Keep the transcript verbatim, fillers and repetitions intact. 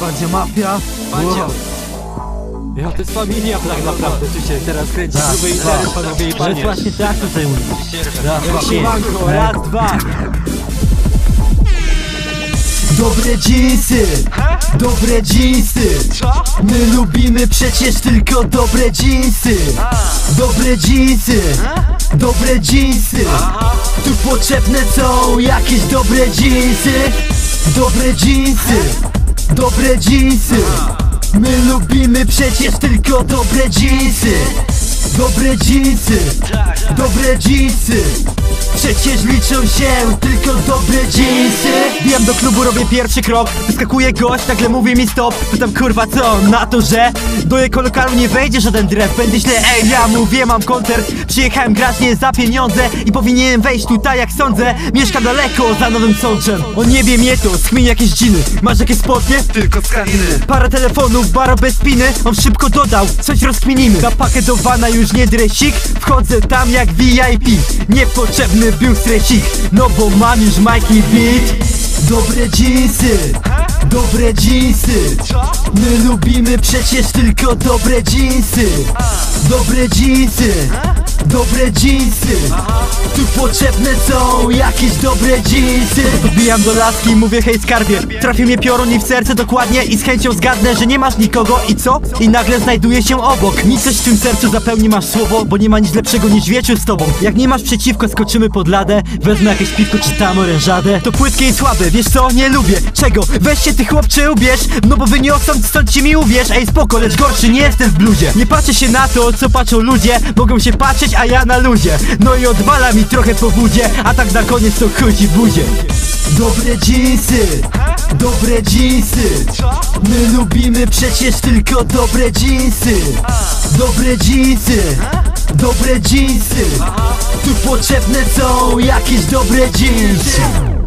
Bandzia mafia, bandzia. Ja, to jest familia tak naprawdę, tu się teraz kręci grube intery, panowie i panie. To właśnie tak tutaj mówisz. Raz, dwa. Dobre jeansy, dobre jeansy. My lubimy przecież tylko dobre jeansy. Dobre jeansy, dobre jeansy. Tu potrzebne są jakieś dobre jeansy. Dobre jeansy, dobre jeansy. My lubimy przecież tylko dobre jeansy. Dobre jeansy, dobre jeansy. Przecież liczą się tylko dobre jeansy. Wbijam do klubu, robię pierwszy krok. Wyskakuje gość, nagle mówi mi stop. Pytam kurwa co na to, że do jego lokalu nie wejdzie żaden dref. Będę źle, ej, ja mówię, mam koncert. Przyjechałem grać nie za pieniądze i powinienem wejść tutaj jak sądzę. Mieszkam daleko za Nowym Sączem. O niebie mnie to, skmin jakieś dziny. Masz jakieś spodnie? Tylko z Kaliny. Parę telefonów, baro bez spiny. On szybko dodał, coś rozkminimy. Zapaketowana już nie dresik. Wchodzę tam jak V I P. Niepotrzebny był stresik, no bo mam już Mikey Beat. Dobre jeansy, dobre jeansy. My lubimy przecież tylko dobre jeansy. Dobre jeansy, dobre jeansy. Tu potrzebne są jakieś dobre jeansy. Wbijam do laski, mówię hej skarbie. Trafi mnie piorun i w serce dokładnie. I z chęcią zgadnę, że nie masz nikogo. I co? I nagle znajduję się obok. Nic coś w tym sercu zapełni masz słowo. Bo nie ma nic lepszego niż wieczór z tobą. Jak nie masz przeciwko, skoczymy pod ladę. Wezmę jakieś piwko czy tam orężadę. To płytkie i słabe. Wiesz co? Nie lubię. Czego? Weź się ty chłopcze ubierz. No bo wy nie odstąd stąd ci mi uwierz. Ej spoko, lecz gorszy nie jestem w bluzie. Nie patrzę się na to, co patrzą ludzie. Mogą się patrzeć, a ja na luzie. No i odwala mi trochę po budzie. A tak na koniec to chodzi w buzie. Dobre jeansy, dobre jeansy. My lubimy przecież tylko dobre jeansy. Dobre jeansy, dobre jeansy. Tu potrzebne są jakieś dobre jeansy.